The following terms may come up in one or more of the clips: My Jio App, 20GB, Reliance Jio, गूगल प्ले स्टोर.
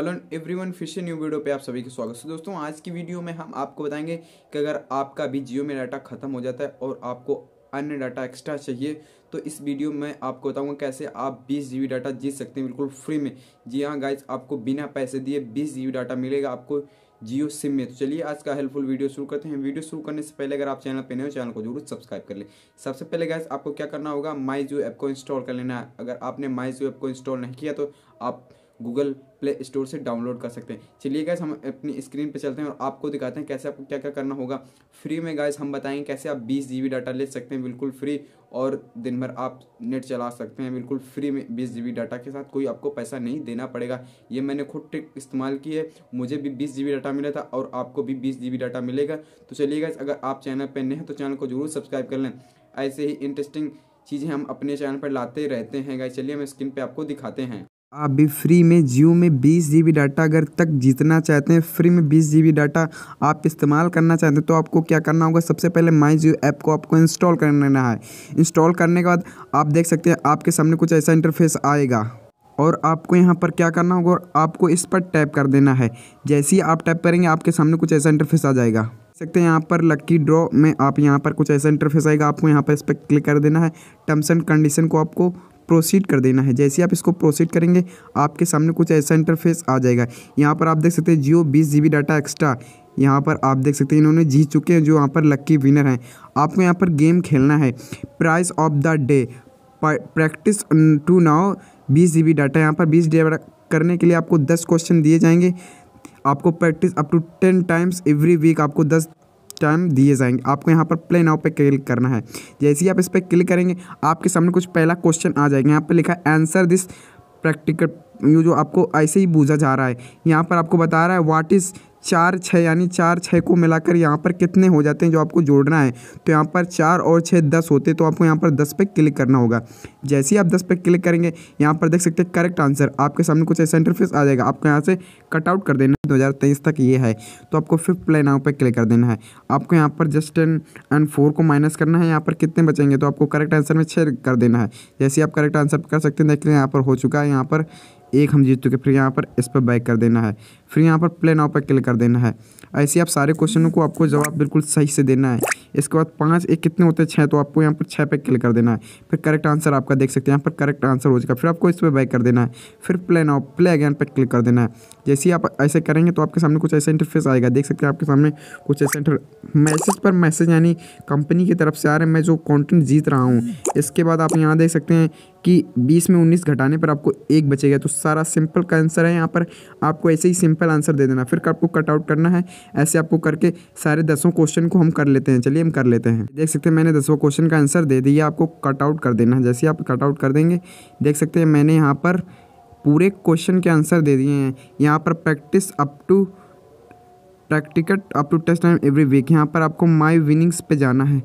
Hello everyone, फिर से new video पे आप सभी का स्वागत है। दोस्तों, आज की वीडियो में हम आपको बताएंगे कि अगर आपका भी जियो में डाटा ख़त्म हो जाता है और आपको अन्य डाटा एक्स्ट्रा चाहिए तो इस वीडियो में आपको बताऊंगा कैसे आप 20 GB डाटा जीत सकते हैं बिल्कुल फ्री में। जी हाँ गाइज, आपको बिना पैसे दिए 20 GB डाटा मिलेगा आपको जियो सिम में। तो चलिए आज का हेल्पफुल वीडियो शुरू करते हैं। वीडियो शुरू करने से पहले अगर आप चैनल पर नए हो, चैनल को जरूर सब्सक्राइब कर लें। सबसे पहले गाइज आपको क्या करना होगा, माई जियो ऐप को इंस्टॉल कर लेना है। अगर आपने माई जियो ऐप को इंस्टॉल नहीं किया तो आप गूगल प्ले स्टोर से डाउनलोड कर सकते हैं। चलिए गाइस, हम अपनी स्क्रीन पे चलते हैं और आपको दिखाते हैं कैसे आपको क्या क्या करना होगा। फ्री में गाइस हम बताएंगे कैसे आप 20 GB डाटा ले सकते हैं बिल्कुल फ्री और दिन भर आप नेट चला सकते हैं बिल्कुल फ्री में 20 GB डाटा के साथ। कोई आपको पैसा नहीं देना पड़ेगा। ये मैंने खुद ट्रिक इस्तेमाल की है, मुझे भी 20 GB डाटा मिला था और आपको भी 20 GB डाटा मिलेगा। तो चलिए गाइस, अगर आप चैनल पर नए हैं तो चैनल को जरूर सब्सक्राइब कर लें। ऐसे ही इंटरेस्टिंग चीज़ें हम अपने चैनल पर लाते रहते हैं गाइस। चलिए हम स्क्रीन पर आपको दिखाते हैं। आप भी फ्री में जियो में 20 GB डाटा अगर तक जीतना चाहते हैं, फ्री में 20 GB डाटा आप इस्तेमाल करना चाहते हैं तो आपको क्या करना होगा, सबसे पहले माई जियो ऐप को आपको इंस्टॉल कर लेना है। इंस्टॉल करने के बाद आप देख सकते हैं आपके सामने कुछ ऐसा इंटरफेस आएगा और आपको यहाँ पर क्या करना होगा, आपको इस पर टैप कर देना है। जैसे ही आप टैप करेंगे आपके सामने कुछ ऐसा इंटरफेस आ जाएगा। सकते हैं यहाँ पर लकी ड्रॉ में आप यहाँ पर कुछ ऐसा इंटरफेस आएगा, आपको यहाँ पर इस पर क्लिक कर देना है। टर्म्स एंड कंडीशन को आपको प्रोसीड कर देना है। जैसे आप इसको प्रोसीड करेंगे आपके सामने कुछ ऐसा इंटरफेस आ जाएगा। यहाँ पर आप देख सकते हैं जियो 20 GB डाटा एक्स्ट्रा, यहाँ पर आप देख सकते हैं इन्होंने जीत चुके हैं जो यहाँ पर लकी विनर हैं। आपको यहाँ पर गेम खेलना है, price of the day, practice to now 20 GB data. यहाँ पर 20 GB डाटा करने के लिए आपको 10 क्वेश्चन दिए जाएंगे। आपको practice up to 10 times every week, आपको 10 टाइम दिए जाएंगे। आपको यहाँ पर प्ले नाउ पे क्लिक करना है। जैसे ही आप इस पर क्लिक करेंगे आपके सामने कुछ पहला क्वेश्चन आ जाएगा। यहाँ पर लिखा है आंसर दिस प्रैक्टिकल, जो आपको ऐसे ही बूझा जा रहा है। यहाँ पर आपको बता रहा है व्हाट इज़ 4 6, यानी 4 6 को मिलाकर यहाँ पर कितने हो जाते हैं जो आपको जोड़ना है। तो यहाँ पर 4 और 6 10 होते, तो आपको यहाँ पर 10 पे क्लिक करना होगा। जैसे ही आप 10 पे क्लिक करेंगे यहाँ पर देख सकते हैं करेक्ट आंसर, आपके सामने कुछ ऐसा इंटरफेस आ जाएगा। आपको यहाँ से कटआउट कर देना है, 2023 तक ये है। तो आपको फिर प्ले नाउ पे क्लिक कर देना है। आपको यहाँ पर जस्ट 10 और 4 को माइनस करना है, यहाँ पर कितने बचेंगे तो आपको करेक्ट आंसर में 6 कर देना है। जैसे आप करेक्ट आंसर कर सकते हैं, देख लें यहाँ पर हो चुका है, यहाँ पर 1 हम जीत चुके। फिर यहाँ पर इस पर बैक कर देना है, फिर यहाँ पर प्ले नाउ पर क्लिक कर देना है। ऐसे ही आप सारे क्वेश्चनों को आपको जवाब बिल्कुल सही से देना है। इसके बाद 5 1 कितने होते हैं 6, तो आपको यहाँ पर 6 पे क्लिक कर देना है। फिर करेक्ट आंसर आपका देख सकते हैं यहाँ पर करेक्ट आंसर हो जाएगा। फिर आपको इस पर बैक कर देना है, फिर प्ले नाउ प्ले अगेन पर क्लिक कर देना है। जैसे ही आप ऐसे करेंगे तो आपके सामने कुछ ऐसा इंटरफेस आएगा। देख सकते हैं आपके सामने कुछ ऐसा मैसेज पर मैसेज, यानी कंपनी की तरफ से आ रहे हैं मैं जो कॉन्टेंट जीत रहा हूँ। इसके बाद आप यहाँ देख सकते हैं कि 20 में 19 घटाने पर आपको 1 बचेगा। तो सारा सिंपल का आंसर है, यहाँ पर आपको ऐसे ही सिंपल आंसर दे देना। फिर आपको कटआउट करना है। ऐसे आपको करके सारे 10 क्वेश्चन को हम कर लेते हैं। चलिए हम कर लेते हैं। देख सकते हैं मैंने 10 क्वेश्चन का आंसर दे दिया, आपको कटआउट कर देना है। जैसे आप कटआउट कर देंगे देख सकते हैं मैंने यहाँ पर पूरे क्वेश्चन के आंसर दे दिए हैं। यहाँ पर practical up to test time every week, यहाँ पर आपको माई विनिंग्स पे जाना है।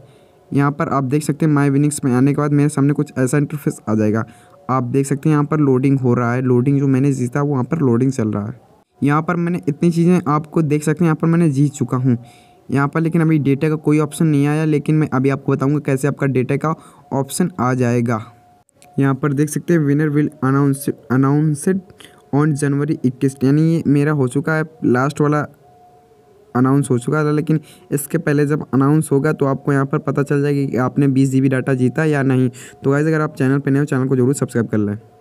यहाँ पर आप देख सकते हैं माई विनिंग्स में आने के बाद मेरे सामने कुछ ऐसा इंटरफेस आ जाएगा। आप देख सकते हैं यहाँ पर लोडिंग हो रहा है, लोडिंग जो मैंने जीता वो वहाँ पर लोडिंग चल रहा है। यहाँ पर मैंने इतनी चीज़ें आपको देख सकते हैं यहाँ पर मैंने जीत चुका हूँ। यहाँ पर लेकिन अभी डेटा का कोई ऑप्शन नहीं आया, लेकिन मैं अभी आपको बताऊँगा कैसे आपका डेटा का ऑप्शन आ जाएगा। यहाँ पर देख सकते हैं winner will announced on January 21, यानी ये मेरा हो चुका है, लास्ट वाला अनाउंस हो चुका था। लेकिन इसके पहले जब अनाउंस होगा तो आपको यहाँ पर पता चल जाएगा कि आपने 20 GB डाटा जीता या नहीं। तो गाइस, अगर आप चैनल पर नए हो चैनल को जरूर सब्सक्राइब कर लें।